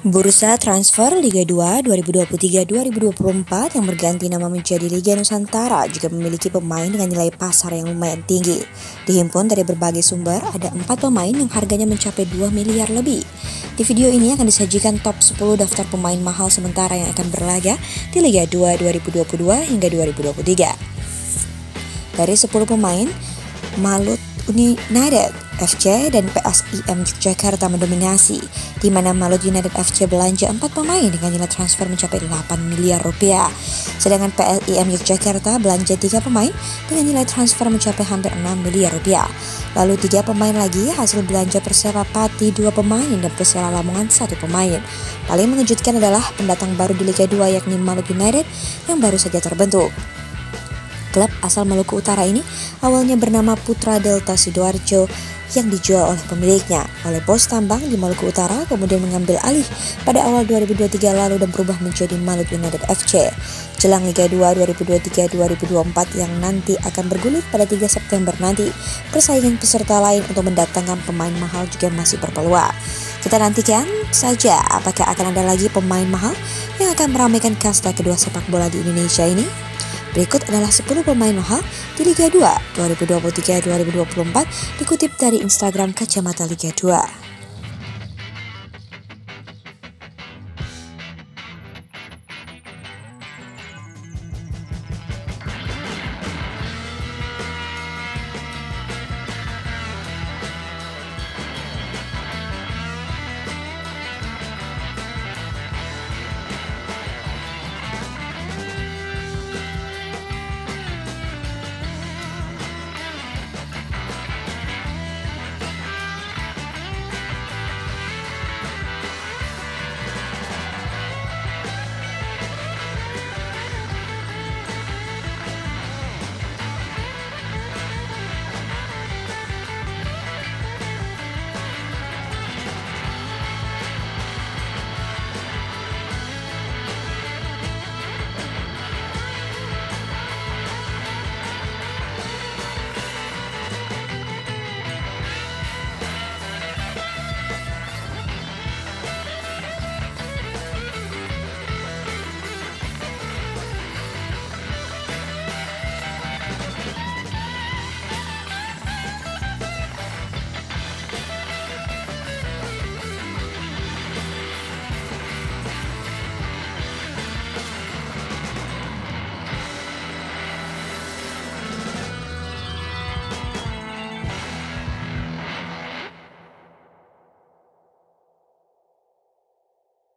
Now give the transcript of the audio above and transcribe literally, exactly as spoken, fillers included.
Bursa transfer Liga dua dua ribu dua puluh tiga dua ribu dua puluh empat yang berganti nama menjadi Liga Nusantara juga memiliki pemain dengan nilai pasar yang lumayan tinggi. Dihimpun dari berbagai sumber, ada empat pemain yang harganya mencapai dua miliar lebih. Di video ini akan disajikan top sepuluh daftar pemain mahal sementara yang akan berlaga di Liga dua dua ribu dua puluh dua hingga dua ribu dua puluh tiga. Dari sepuluh pemain, Malut United F C dan P S I M Yogyakarta mendominasi, di mana Malut United F C belanja empat pemain dengan nilai transfer mencapai delapan miliar rupiah. Sedangkan P S I M Yogyakarta belanja tiga pemain dengan nilai transfer mencapai hampir enam miliar rupiah. Lalu tiga pemain lagi hasil belanja Persepa Pati dua pemain dan Persela Lamongan satu pemain. Paling mengejutkan adalah pendatang baru di Liga dua yakni Malut United yang baru saja terbentuk. Klub asal Maluku Utara ini awalnya bernama Putra Delta Sidoarjo yang dijual oleh pemiliknya oleh bos tambang di Maluku Utara, kemudian mengambil alih pada awal dua ribu dua puluh tiga lalu dan berubah menjadi Malut United F C. Jelang Liga dua dua ribu dua puluh tiga dua ribu dua puluh empat yang nanti akan bergulir pada tiga September nanti, persaingan peserta lain untuk mendatangkan pemain mahal juga masih berpeluang. Kita nantikan saja apakah akan ada lagi pemain mahal yang akan meramaikan kasta kedua sepak bola di Indonesia ini. Berikut adalah sepuluh pemain mahal di Liga dua dua ribu dua puluh tiga dua ribu dua puluh empat dikutip dari Instagram Kacamata Liga dua.